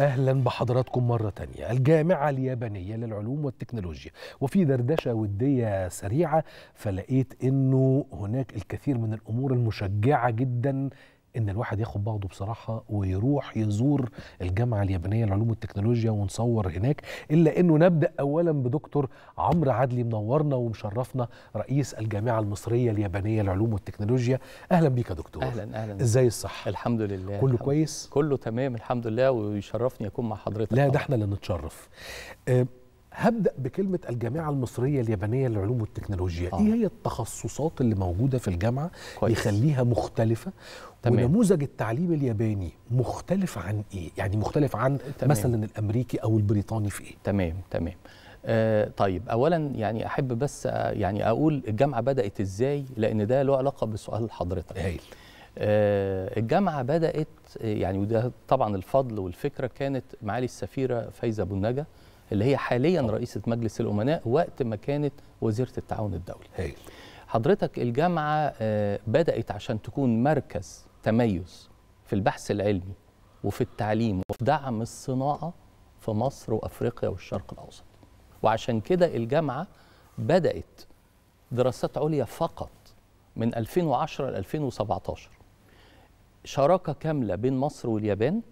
أهلا بحضراتكم مرة تانية. الجامعة اليابانية للعلوم والتكنولوجيا، وفي دردشة ودية سريعة فلقيت إنه هناك الكثير من الأمور المشجعة جدا إن الواحد ياخد بعضه بصراحة ويروح يزور الجامعة اليابانية للعلوم والتكنولوجيا ونصور هناك، إلا إنه نبدأ أولا بدكتور عمرو عدلي، منورنا ومشرفنا، رئيس الجامعة المصرية اليابانية للعلوم والتكنولوجيا. أهلا بيك يا دكتور. أهلا. إزاي الصحة؟ الحمد لله، كله كويس، كله تمام الحمد لله، ويشرفني أكون مع حضرتك. لا، ده إحنا اللي نتشرف. هبدأ بكلمة الجامعة المصرية اليابانية للعلوم والتكنولوجيا. إيه هي التخصصات اللي موجودة في الجامعة يخليها مختلفة؟ تمام. ونموذج التعليم الياباني مختلف عن إيه؟ يعني مختلف عن مثلا الأمريكي أو البريطاني في إيه؟ تمام. طيب، أولا يعني أحب بس يعني أقول الجامعة بدأت إزاي، لأن ده له علاقة بسؤال حضرتك. هايل. الجامعة بدأت يعني، وده طبعا الفضل والفكرة كانت معالي السفيرة فايزة أبو النجا، اللي هي حاليا رئيسة مجلس الأمناء، وقت ما كانت وزيرة التعاون الدولي. هي. حضرتك الجامعة بدأت عشان تكون مركز تميز في البحث العلمي وفي التعليم وفي دعم الصناعة في مصر وأفريقيا والشرق الأوسط، وعشان كده الجامعة بدأت دراسات عليا فقط من 2010 ل 2017، شراكة كاملة بين مصر واليابان.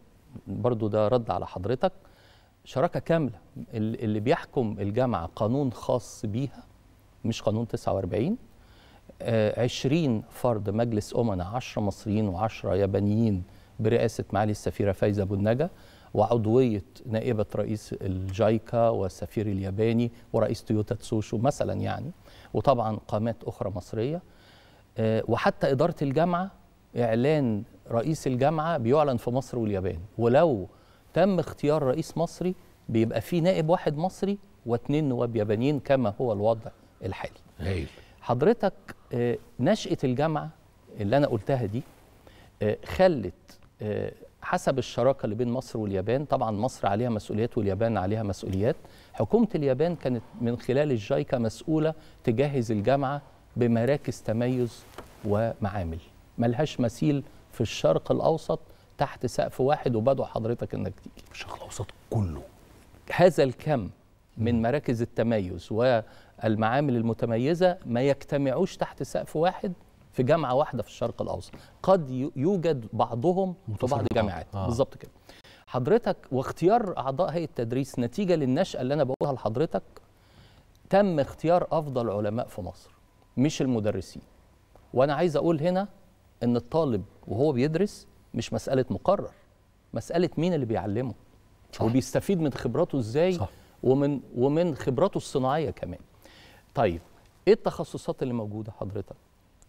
برضو ده رد على حضرتك، شراكة كاملة. اللي بيحكم الجامعة قانون خاص بيها، مش قانون 49. 20 فرد مجلس أمناء، 10 مصريين و10 يابانيين، برئاسة معالي السفيرة فايزة أبو النجا، وعضوية نائبة رئيس الجايكا والسفير الياباني ورئيس تويوتا تسوشو مثلا يعني، وطبعا قامات أخرى مصرية. وحتى إدارة الجامعة، إعلان رئيس الجامعة بيعلن في مصر واليابان، ولو تم اختيار رئيس مصري بيبقى فيه نائب واحد مصري و2 نواب يابانيين، كما هو الوضع الحالي. هايل. حضرتك نشأة الجامعة اللي أنا قلتها دي خلت حسب الشراكة اللي بين مصر واليابان، طبعا مصر عليها مسؤوليات واليابان عليها مسؤوليات. حكومة اليابان كانت من خلال الجايكا مسؤولة تجهز الجامعة بمراكز تميز ومعامل ملهاش مثيل في الشرق الأوسط تحت سقف واحد، وبدعو حضرتك انك تيجي. الشرق الاوسط كله هذا الكم من مراكز التميز والمعامل المتميزه ما يجتمعوش تحت سقف واحد في جامعه واحده في الشرق الاوسط، قد يوجد بعضهم في بعض الجامعات. بالظبط كده حضرتك. واختيار اعضاء هيئه التدريس نتيجه للنشأة اللي انا بقولها لحضرتك، تم اختيار افضل علماء في مصر مش المدرسين. وانا عايز اقول هنا ان الطالب وهو بيدرس مش مسألة مقرر، مسألة مين اللي بيعلمه. صح. وبيستفيد من خبراته ازاي. صح. ومن خبراته الصناعية كمان. طيب ايه التخصصات اللي موجودة حضرتك؟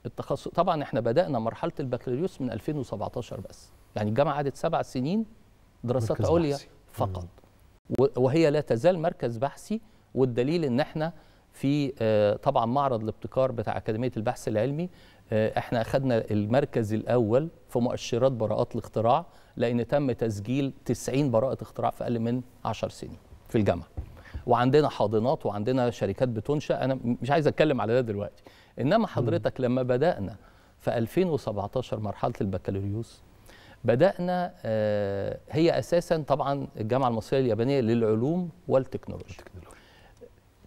التخصص طبعا احنا بدأنا مرحلة البكالوريوس من 2017 بس، يعني الجامعة قعدت 7 سنين دراسات عليا فقط. وهي لا تزال مركز بحثي، والدليل ان احنا في طبعا معرض الابتكار بتاع أكاديمية البحث العلمي احنا اخذنا المركز الاول في مؤشرات براءات الاختراع، لان تم تسجيل 90 براءة اختراع في اقل من 10 سنين في الجامعة. وعندنا حاضنات وعندنا شركات بتنشأ، انا مش عايز اتكلم على ده دلوقتي. انما حضرتك لما بدأنا في 2017 مرحلة البكالوريوس، بدأنا هي اساسا طبعا الجامعة المصرية اليابانية للعلوم والتكنولوجيا.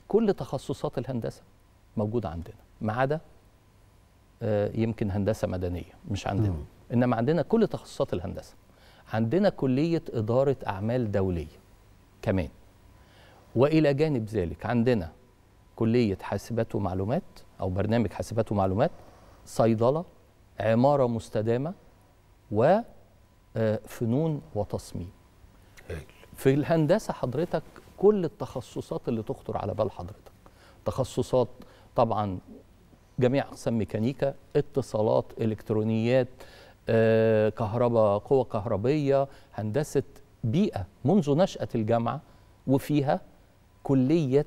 كل تخصصات الهندسة موجودة عندنا، ما عدا يمكن هندسة مدنية مش عندنا. إنما عندنا كل تخصصات الهندسة. عندنا كلية إدارة أعمال دولية كمان، وإلى جانب ذلك عندنا كلية حاسبات ومعلومات أو برنامج حاسبات ومعلومات، صيدلة، عمارة مستدامة، وفنون وتصميم. في الهندسة حضرتك كل التخصصات اللي تخطر على بال حضرتك، تخصصات طبعا جميع أقسام ميكانيكا، اتصالات، إلكترونيات، كهرباء، قوة كهربية، هندسة بيئة منذ نشأة الجامعة، وفيها كلية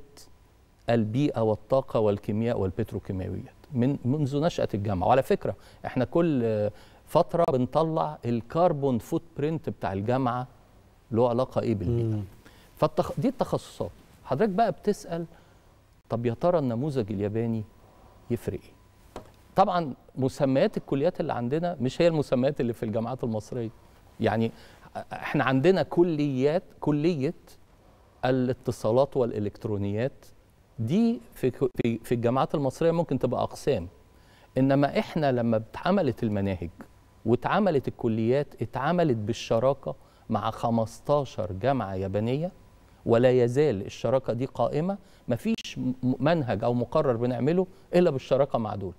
البيئة والطاقة والكيمياء والبتروكيماويات منذ نشأة الجامعة. وعلى فكرة احنا كل فترة بنطلع الكربون فوت برينت بتاع الجامعة له علاقة ايه بالبيئة. دي التخصصات. حضرتك بقى بتسأل طب يا ترى النموذج الياباني يفرق ايه؟ طبعا مسميات الكليات اللي عندنا مش هي المسميات اللي في الجامعات المصرية. يعني احنا عندنا كلية الاتصالات والإلكترونيات دي في الجامعات المصرية ممكن تبقى أقسام، إنما احنا لما اتعملت المناهج واتعملت الكليات اتعملت بالشراكة مع 15 جامعة يابانية، ولا يزال الشراكة دي قائمة، مفيش منهج أو مقرر بنعمله إلا بالشراكة مع دول.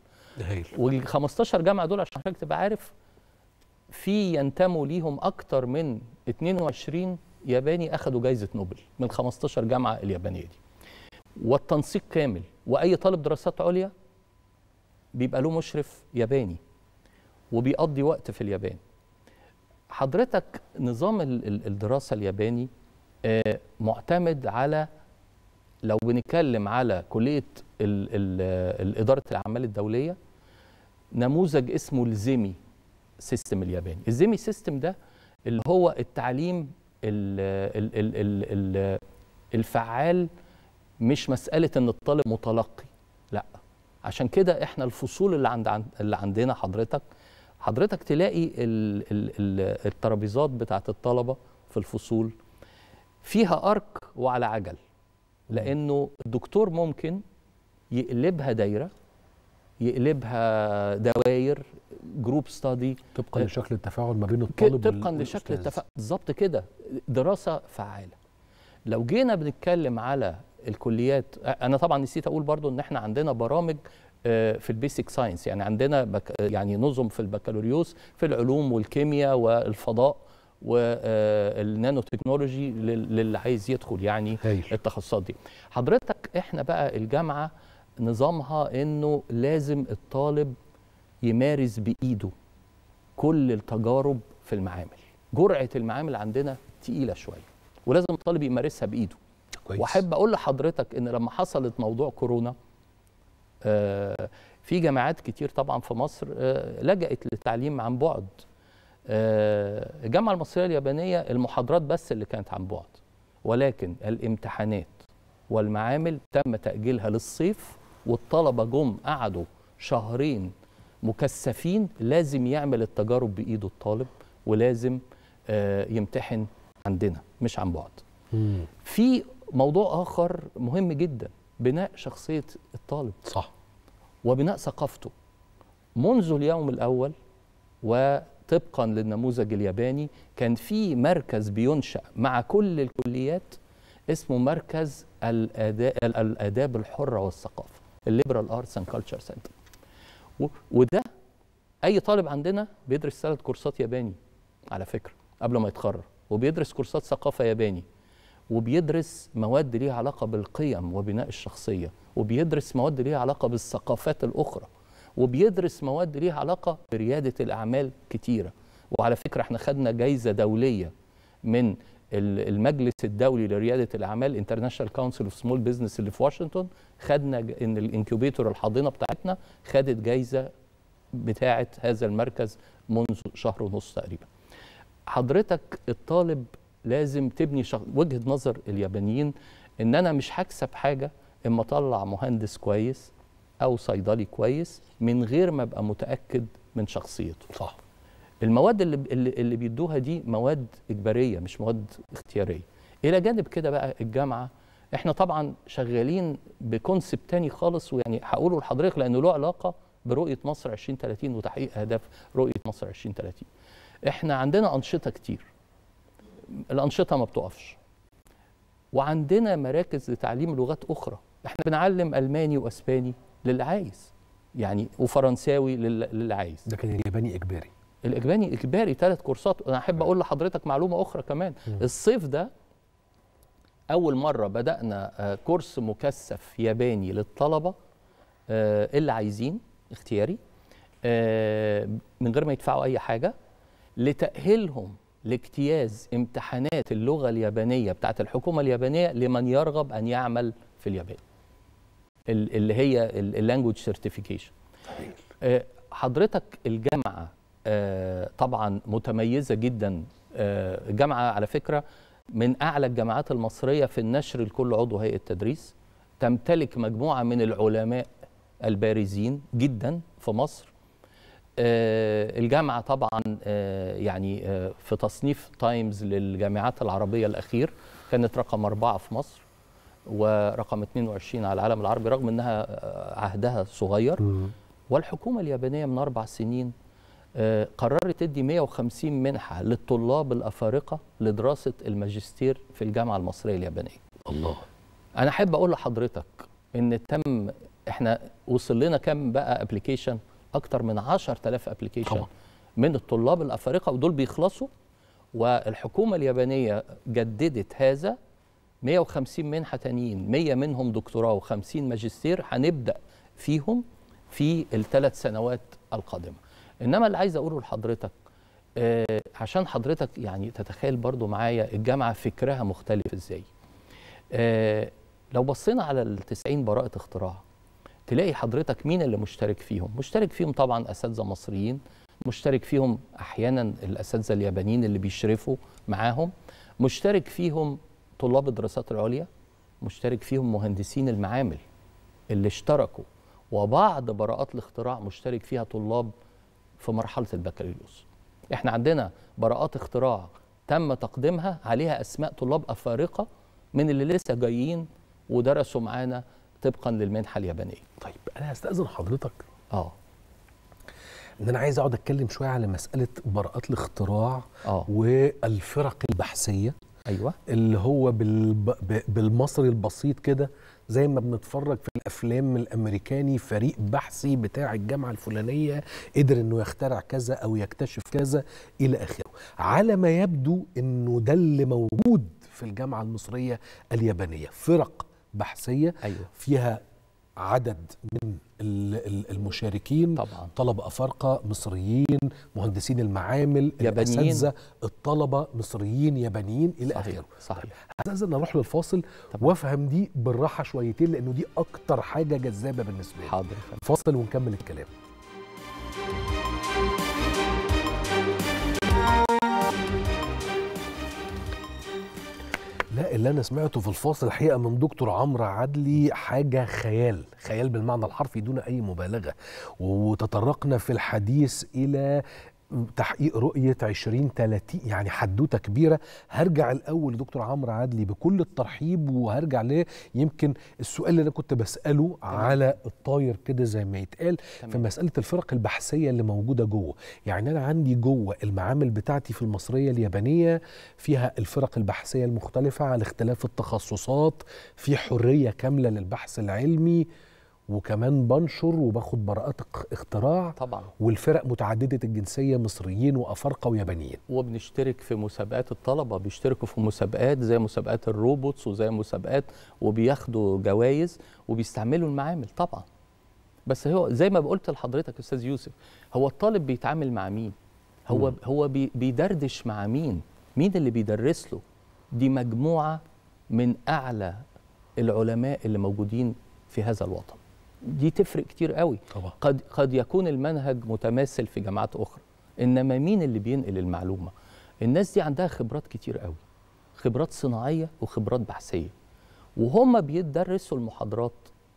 وال 15 جامعة دول عشان حضرتك تبقى عارف في ينتموا ليهم أكتر من 22 ياباني أخدوا جايزة نوبل من 15 جامعة اليابانية دي. والتنسيق كامل، وأي طالب دراسات عليا بيبقى له مشرف ياباني وبيقضي وقت في اليابان. حضرتك نظام الدراسة الياباني معتمد على، لو بنتكلم على كلية إدارة الأعمال الدولية، نموذج اسمه الزيمي سيستم الياباني. الزيمي سيستم ده اللي هو التعليم الفعال، مش مسألة إن الطالب متلقي، لا. عشان كده إحنا الفصول اللي عندنا حضرتك تلاقي الترابيزات بتاعت الطلبة في الفصول فيها أرك وعلى عجل، لأنه الدكتور ممكن يقلبها دايرة، يقلبها دواير، جروب ستادي، طبقا لشكل التفاعل ما بين الطالب طبقا لشكل التفاعل بالظبط كده، دراسة فعالة. لو جينا بنتكلم على الكليات، أنا طبعا نسيت أقول برضو إن إحنا عندنا برامج في البيسك ساينس، يعني عندنا يعني نظم في البكالوريوس في العلوم والكيمياء والفضاء والنانو تكنولوجي للي عايز يدخل يعني التخصصات دي. حضرتك احنا بقى الجامعه نظامها انه لازم الطالب يمارس بايده كل التجارب في المعامل. جرعه المعامل عندنا تقيله شويه ولازم الطالب يمارسها بايده. واحب اقول لحضرتك ان لما حصلت موضوع كورونا في جامعات كتير طبعا في مصر لجأت للتعليم عن بعد. الجامعة المصرية اليابانية المحاضرات بس اللي كانت عن بعد، ولكن الامتحانات والمعامل تم تأجيلها للصيف، والطلبة جم قعدوا شهرين مكثفين. لازم يعمل التجارب بإيده الطالب، ولازم يمتحن عندنا مش عن بعد. في موضوع آخر مهم جدا، بناء شخصية الطالب صح وبناء ثقافته منذ اليوم الأول. وطبقا للنموذج الياباني كان في مركز بينشأ مع كل الكليات اسمه مركز الآداب الحرة والثقافة، liberal arts and culture center. وده أي طالب عندنا بيدرس 3 كورسات ياباني على فكرة قبل ما يتخرج، وبيدرس كورسات ثقافة ياباني، وبيدرس مواد ليها علاقة بالقيم وبناء الشخصية، وبيدرس مواد ليها علاقة بالثقافات الأخرى، وبيدرس مواد ليها علاقة بريادة الأعمال كتيرة. وعلى فكرة احنا خدنا جايزة دولية من المجلس الدولي لريادة الأعمال، انترناشونال كونسل اوف سمول بزنس اللي في واشنطن، خدنا ان الانكيوبيتور الحاضنة بتاعتنا خدت جايزة بتاعة هذا المركز منذ 1.5 شهر تقريبا. حضرتك الطالب لازم تبني وجهة نظر اليابانيين ان انا مش هكسب حاجة اما اطلع مهندس كويس او صيدلي كويس من غير ما ابقى متأكد من شخصيته. صح. المواد اللي بيدوها دي مواد اجبارية مش مواد اختيارية. الى جانب كده بقى الجامعة احنا طبعا شغالين بكونسبت تاني خالص، ويعني هقوله لحضرتك لانه له علاقة برؤية مصر 2030 وتحقيق اهداف رؤية مصر 2030. احنا عندنا انشطة كتير، الأنشطة ما بتقفش، وعندنا مراكز لتعليم لغات أخرى. احنا بنعلم ألماني وأسباني للي عايز يعني، وفرنساوي للي عايز. ده كان الياباني إجباري، الياباني إجباري 3 كورسات. أنا أحب أقول لحضرتك معلومة أخرى كمان. الصيف ده أول مرة بدأنا كورس مكثف ياباني للطلبة اللي عايزين اختياري من غير ما يدفعوا أي حاجة، لتأهيلهم لاجتياز امتحانات اللغة اليابانية بتاعت الحكومة اليابانية لمن يرغب أن يعمل في اليابان، اللي هي اللانجوج سيرتيفيكيشن. حضرتك الجامعة طبعا متميزة جدا. الجامعة على فكرة من أعلى الجامعات المصرية في النشر لكل عضو هيئة تدريس، تمتلك مجموعة من العلماء البارزين جدا في مصر. الجامعة طبعا يعني في تصنيف تايمز للجامعات العربية الأخير كانت رقم 4 في مصر ورقم 22 على العالم العربي، رغم أنها عهدها صغير. والحكومة اليابانية من 4 سنين قررت تدي 150 منحة للطلاب الأفارقة لدراسة الماجستير في الجامعة المصرية اليابانية. الله. أنا أحب أقول لحضرتك إن تم، إحنا وصل لنا كم بقى أبليكيشن؟ أكتر من 10,000 أبليكيشن من الطلاب الأفارقة، ودول بيخلصوا، والحكومة اليابانية جددت هذا 150 منحة تانيين، 100 منهم دكتوراه و50 ماجستير هنبدأ فيهم في ال3 سنوات القادمة. إنما اللي عايز أقوله لحضرتك عشان حضرتك يعني تتخيل برضو معايا الجامعة فكرها مختلف إزاي. لو بصينا على ال90 براءة اختراع تلاقي حضرتك مين اللي مشترك فيهم؟ مشترك فيهم طبعا أساتذة مصريين، مشترك فيهم أحيانا الأساتذة اليابانيين اللي بيشرفوا معاهم، مشترك فيهم طلاب الدراسات العليا، مشترك فيهم مهندسين المعامل اللي اشتركوا، وبعض براءات الاختراع مشترك فيها طلاب في مرحلة البكالوريوس. احنا عندنا براءات اختراع تم تقديمها عليها أسماء طلاب أفارقة من اللي لسه جايين ودرسوا معانا طبقا للمنحة اليابانية. طيب أنا هستأذن حضرتك إن أنا عايز أقعد أتكلم شوية على مسألة براءات الاختراع والفرق البحثية. أيوة. اللي هو بالمصري البسيط كده زي ما بنتفرج في الافلام الامريكاني، فريق بحثي بتاع الجامعه الفلانيه قدر انه يخترع كذا او يكتشف كذا الى اخره، على ما يبدو انه ده اللي موجود في الجامعه المصريه اليابانيه، فرق بحثيه. أيوة. فيها عدد من المشاركين طبعا، طلبة أفارقة مصريين، مهندسين المعامل، الأساتذة، الطلبة مصريين يابانيين إلى آخره. صحيح. هستأذن نروح للفاصل وأفهم دي بالراحة شويتين لأنه دي أكتر حاجة جذابة بالنسبة لي. حاضر. فاصل ونكمل الكلام. لا، اللي أنا سمعته في الفاصل الحقيقة من دكتور عمرو عدلي حاجة خيال، خيال بالمعنى الحرفي دون أي مبالغة. وتطرقنا في الحديث إلى تحقيق رؤية 2030، يعني حدوتة كبيرة. هرجع الأول لدكتور عمرو عدلي بكل الترحيب وهرجع ليه يمكن السؤال اللي أنا كنت بسأله. تمام. على الطاير كده زي ما يتقال. تمام. في مسألة الفرق البحثية اللي موجودة جوه، يعني أنا عندي جوه المعامل بتاعتي في المصرية اليابانية فيها الفرق البحثية المختلفة على اختلاف التخصصات، في حرية كاملة للبحث العلمي، وكمان بنشر وباخد براءات اختراع طبعا، والفرق متعدده الجنسيه مصريين وافارقه ويابانيين، وبنشترك في مسابقات. الطلبه بيشتركوا في مسابقات زي مسابقات الروبوتس وزي مسابقات، وبياخدوا جوائز وبيستعملوا المعامل طبعا. بس هو زي ما قلت لحضرتك استاذ يوسف، هو الطالب بيتعامل مع مين؟ هو بيدردش مع مين؟ مين اللي بيدرس له؟ دي مجموعه من اعلى العلماء اللي موجودين في هذا الوطن، دي تفرق كتير قوي. طبعا. قد يكون المنهج متماثل في جامعات أخرى، إنما مين اللي بينقل المعلومة؟ الناس دي عندها خبرات كتير قوي، خبرات صناعية وخبرات بحثية، وهم بيدرسوا المحاضرات.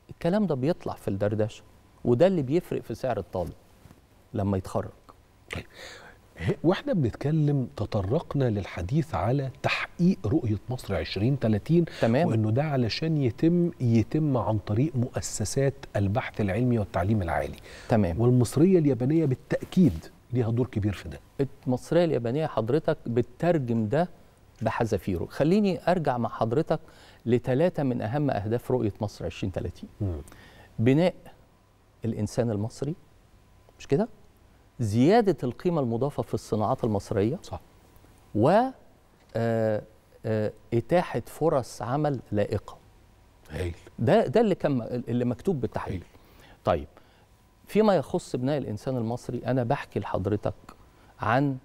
الكلام ده بيطلع في الدردشة، وده اللي بيفرق في سعر الطالب لما يتخرج. طيب. واحنا بنتكلم تطرقنا للحديث على تحقيق رؤية مصر 2030. تمام. وانه ده علشان يتم عن طريق مؤسسات البحث العلمي والتعليم العالي. تمام. والمصرية اليابانية بالتأكيد ليها دور كبير في ده. المصرية اليابانية حضرتك بتترجم ده بحذافيره. خليني ارجع مع حضرتك ل3 من اهم اهداف رؤية مصر 2030. بناء الانسان المصري، مش كده؟ زيادة القيمة المضافة في الصناعات المصرية. صح. و إتاحة فرص عمل لائقة. هايل. ده اللي مكتوب بالتحرير. طيب فيما يخص بناء الإنسان المصري، أنا بحكي لحضرتك عن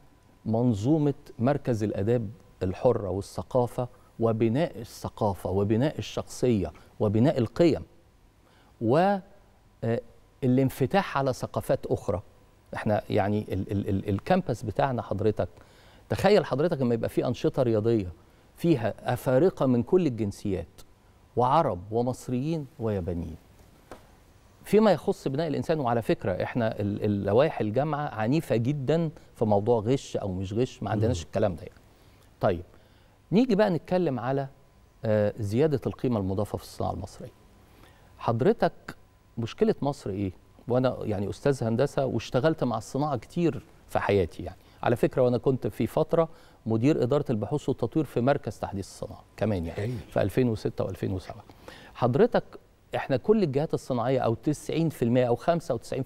منظومة مركز الآداب الحرة والثقافة، وبناء الثقافة وبناء الشخصية وبناء القيم والانفتاح على ثقافات أخرى. احنا يعني الكامبس بتاعنا حضرتك، تخيل حضرتك لما يبقى فيه أنشطة رياضية فيها أفارقة من كل الجنسيات، وعرب ومصريين ويابانيين. فيما يخص بناء الإنسان. وعلى فكرة إحنا اللوائح الجامعة عنيفة جدا في موضوع غش أو مش غش، ما عندناش الكلام ده يعني. طيب نيجي بقى نتكلم على زيادة القيمة المضافة في الصناعة المصرية. حضرتك مشكلة مصر إيه؟ وأنا يعني أستاذ هندسة واشتغلت مع الصناعة كتير في حياتي يعني. على فكرة وأنا كنت في فترة مدير إدارة البحوث والتطوير في مركز تحديث الصناعة كمان يعني في 2006 و2007. حضرتك احنا كل الجهات الصناعية أو 90% أو 95%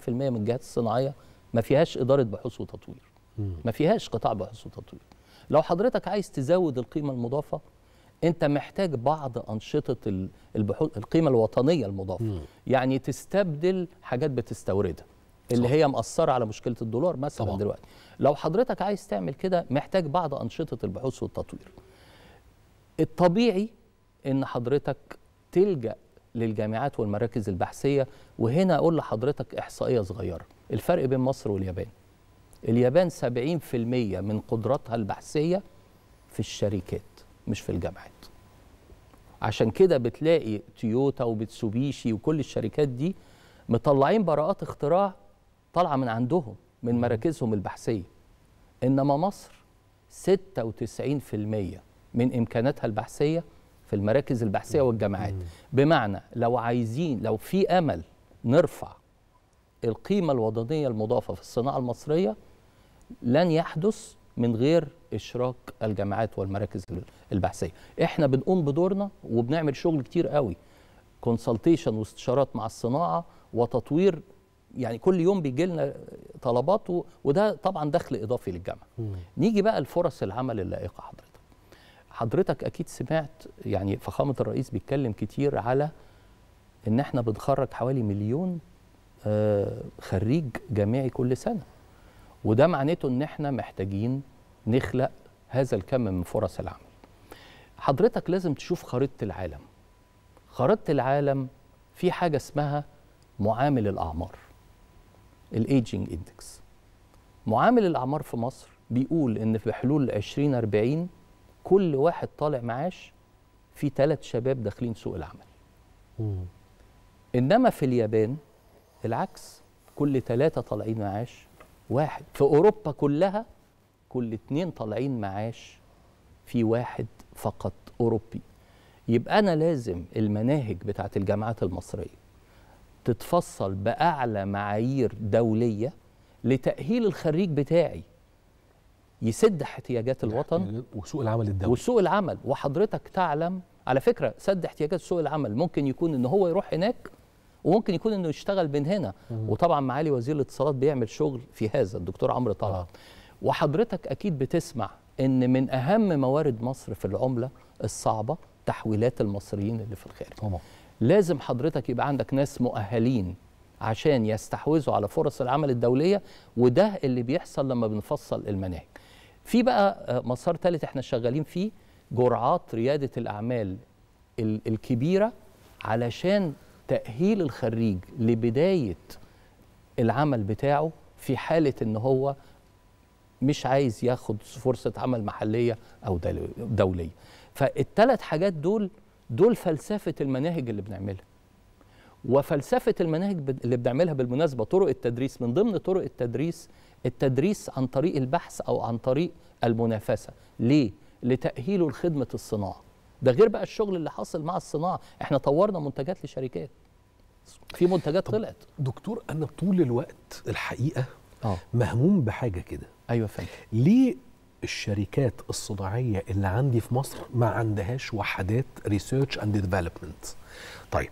من الجهات الصناعية ما فيهاش إدارة بحوث وتطوير، ما فيهاش قطاع بحوث وتطوير. لو حضرتك عايز تزود القيمة المضافة أنت محتاج بعض أنشطة البحوث القيمة الوطنية المضافة، يعني تستبدل حاجات بتستوردها اللي هي مأثرة على مشكلة الدولار مثلا طبعا. دلوقتي لو حضرتك عايز تعمل كده محتاج بعض أنشطة البحوث والتطوير. الطبيعي إن حضرتك تلجأ للجامعات والمراكز البحثية. وهنا أقول لحضرتك إحصائية صغيرة، الفرق بين مصر واليابان. اليابان 70% من قدراتها البحثية في الشركات مش في الجامعات. عشان كده بتلاقي تويوتا وبتسوبيشي وكل الشركات دي مطلعين براءات اختراع طالعة من عندهم من مراكزهم البحثية. إنما مصر 96% من إمكاناتها البحثية في المراكز البحثية والجامعات. بمعنى لو عايزين لو في أمل نرفع القيمة الوطنية المضافة في الصناعة المصرية لن يحدث من غير إشراك الجامعات والمراكز البحثية. إحنا بنقوم بدورنا وبنعمل شغل كتير قوي، كونسلتيشن واستشارات مع الصناعة وتطوير، يعني كل يوم بيجي لنا طلبات وده طبعا دخل إضافي للجامعة. نيجي بقى لفرص العمل اللائقة. حضرتك أكيد سمعت يعني فخامة الرئيس بيتكلم كتير على إن إحنا بنخرج حوالي 1 مليون خريج جامعي كل سنة، وده معناته إن إحنا محتاجين نخلق هذا الكم من فرص العمل. حضرتك لازم تشوف خريطة العالم. خريطة العالم في حاجة اسمها معامل الأعمار، الإيجينج إندكس. معامل الأعمار في مصر بيقول إن في حلول 2040 كل واحد طالع معاش في 3 شباب داخلين سوق العمل. إنما في اليابان العكس، كل 3 طالعين معاش 1. في أوروبا كلها كل 2 طالعين معاش في 1 فقط أوروبي. يبقى أنا لازم المناهج بتاعت الجامعات المصرية تتفصل بأعلى معايير دولية لتأهيل الخريج بتاعي يسد احتياجات الوطن وسوق العمل الدولي وسوق العمل. وحضرتك تعلم على فكرة سد احتياجات سوق العمل ممكن يكون ان هو يروح هناك وممكن يكون انه يشتغل من هنا. وطبعا معالي وزير الاتصالات بيعمل شغل في هذا الدكتور عمرو طلعت. وحضرتك اكيد بتسمع ان من اهم موارد مصر في العملة الصعبة تحويلات المصريين اللي في الخارج. طبعا لازم حضرتك يبقى عندك ناس مؤهلين عشان يستحوذوا على فرص العمل الدولية، وده اللي بيحصل لما بنفصل المناهج. في بقى مسار ثالث احنا شغالين فيه، جرعات ريادة الأعمال الكبيرة علشان تأهيل الخريج لبداية العمل بتاعه في حالة ان هو مش عايز ياخد فرصة عمل محلية أو دولية. فال3 حاجات دول فلسفة المناهج اللي بنعملها. وفلسفة المناهج اللي بنعملها بالمناسبة طرق التدريس، من ضمن طرق التدريس التدريس عن طريق البحث أو عن طريق المنافسة. ليه؟ لتأهيله لخدمة الصناعة. ده غير بقى الشغل اللي حاصل مع الصناعة، احنا طورنا منتجات لشركات، في منتجات طلعت. دكتور أنا طول الوقت الحقيقة مهموم بحاجة كده. أيوة فعلا. ليه الشركات الصناعية اللي عندي في مصر ما عندهاش وحدات ريسيرش أند ديفلوبمنت؟ طيب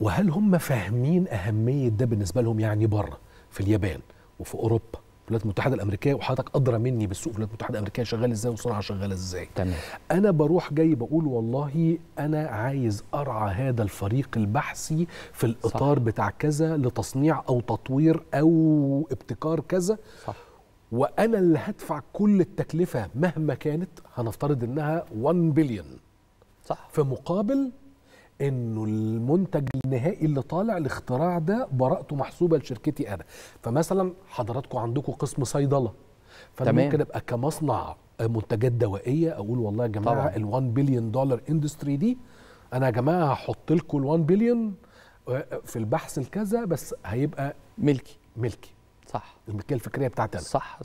وهل هم فاهمين أهمية ده بالنسبة لهم؟ يعني بره في اليابان وفي أوروبا الولايات المتحدة الأمريكية، وحضرتك أدرى مني بالسوق في الولايات المتحدة الأمريكية شغال إزاي والصناعة شغالة إزاي. تمام. أنا بروح جاي بقول والله أنا عايز أرعى هذا الفريق البحثي في الإطار صح. بتاع كذا لتصنيع أو تطوير أو ابتكار كذا صح. وأنا اللي هدفع كل التكلفة مهما كانت، هنفترض إنها 1 بليون صح، في مقابل انه المنتج النهائي اللي طالع الاختراع ده براءته محسوبه لشركتي انا. فمثلا حضراتكم عندكم قسم صيدله، فانا ممكن ابقى كمصنع منتجات دوائيه اقول والله يا جماعه ال1 بليون دولار اندستري دي انا يا جماعه هحط لكم ال1 بليون في البحث الكذا بس هيبقى ملكي. صح، الملكيه الفكريه بتاعتي انا. صح.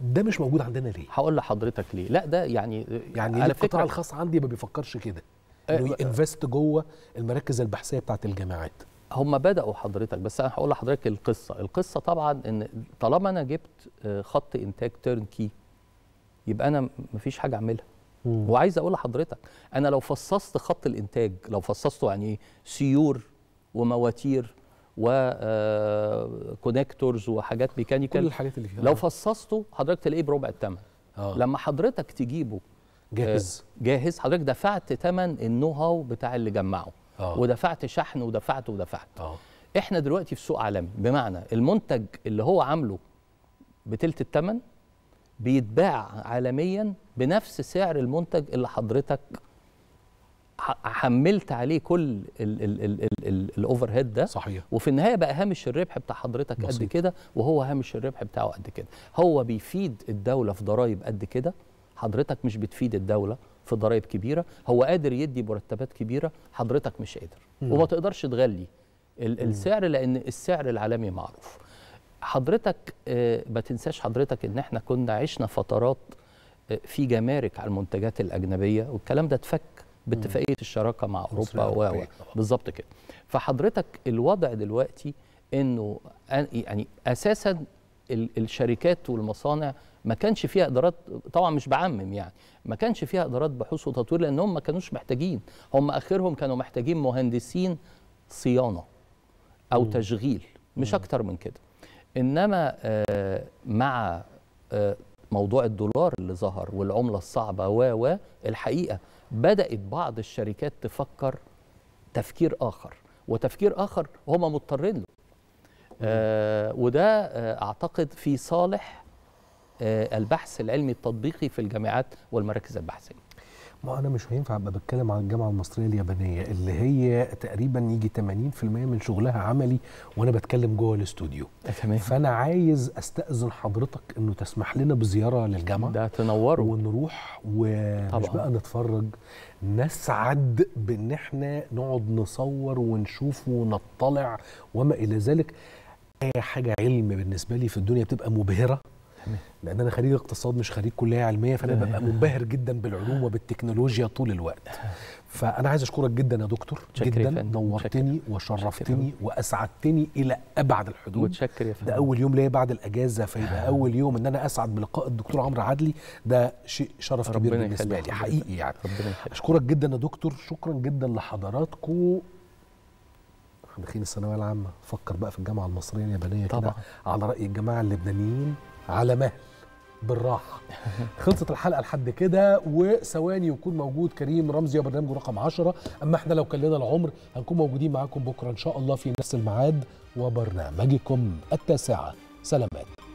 ده مش موجود عندنا ليه؟ هقول لحضرتك ليه. لا ده يعني القطاع الخاص عندي ما بيفكرش كده انه ينفست جوه المراكز البحثيه بتاعت الجامعات. هم بدأوا حضرتك، بس انا هقول لحضرتك القصه طبعا ان طالما انا جبت خط انتاج تيرنكي يبقى انا مفيش حاجه اعملها. وعايز اقول لحضرتك انا لو فصصت خط الانتاج، لو فصصته يعني ايه؟ سيور ومواتير وكونكتورز وحاجات ميكانيكال، كل الحاجات اللي فيها لو فصصته حضرتك تلاقيه بربع الثمن. لما حضرتك تجيبه جاهز حضرتك دفعت ثمن النو هاو بتاع اللي جمعه، ودفعت شحن ودفعت. احنا دلوقتي في سوق عالمي، بمعنى المنتج اللي هو عامله بتلت الثمن بيتباع عالميا بنفس سعر المنتج اللي حضرتك حملت عليه كل الاوفر هيد ده. صحيح. وفي النهايه بقى هامش الربح بتاع حضرتك قد كده، وهو هامش الربح بتاعه قد كده. هو بيفيد الدوله في ضرائب قد كده، حضرتك مش بتفيد الدوله في ضرائب كبيره. هو قادر يدي مرتبات كبيره، حضرتك مش قادر. وما تقدرش تغلي السعر لان السعر العالمي معروف. حضرتك ما تنساش حضرتك ان احنا كنا عشنا فترات في جمارك على المنتجات الاجنبيه، والكلام ده اتفك باتفاقيه الشراكه مع اوروبا بالظبط كده. فحضرتك الوضع دلوقتي انه يعني اساسا الشركات والمصانع ما كانش فيها ادارات، طبعا مش بعمم يعني، ما كانش فيها ادارات بحوث وتطوير لان هم ما كانوش محتاجين. هم اخرهم كانوا محتاجين مهندسين صيانه او تشغيل، مش اكتر من كده. انما مع موضوع الدولار اللي ظهر والعمله الصعبه الحقيقه بدأت بعض الشركات تفكر تفكير آخر وهم مضطرين له. وده أعتقد في صالح البحث العلمي التطبيقي في الجامعات والمراكز البحثية. ما أنا مش هينفع أبقى بتكلم عن الجامعة المصرية اليابانية اللي هي تقريبا يجي 80% من شغلها عملي وأنا بتكلم جوه الاستوديو. فأنا عايز أستأذن حضرتك إنه تسمح لنا بزيارة للجامعة. ده تنوروا. ونروح ومش بقى نتفرج، نسعد بإن إحنا نقعد نصور ونشوف ونطلع وما إلى ذلك. أي حاجة علم بالنسبة لي في الدنيا بتبقى مبهرة، لأن أنا خريج اقتصاد مش خريج كلية علمية، فأنا ببقى منبهر جدا بالعلوم وبالتكنولوجيا طول الوقت. فأنا عايز أشكرك جدا يا دكتور، جدا نورتني وشرفتني وأسعدتني إلى أبعد الحدود. ده أول يوم ليا بعد الأجازة، فيبقى أول يوم إن أنا أسعد بلقاء الدكتور عمرو عدلي، ده شيء شرف كبير بالنسبة لي حقيقي يعني. أشكرك جدا يا دكتور، شكرا جدا لحضراتكم. احنا داخلين الثانوية العامة، فكر بقى في الجامعة المصرية اليابانية كده على رأي الجماعة اللبنانيين، على مهل بالراحة. خلصت الحلقة لحد كده، وثواني يكون موجود كريم رمزي وبرنامجه رقم 10. أما احنا لو كلنا العمر هنكون موجودين معاكم بكرة إن شاء الله في نفس الميعاد وبرنامجكم التاسعة. سلامات.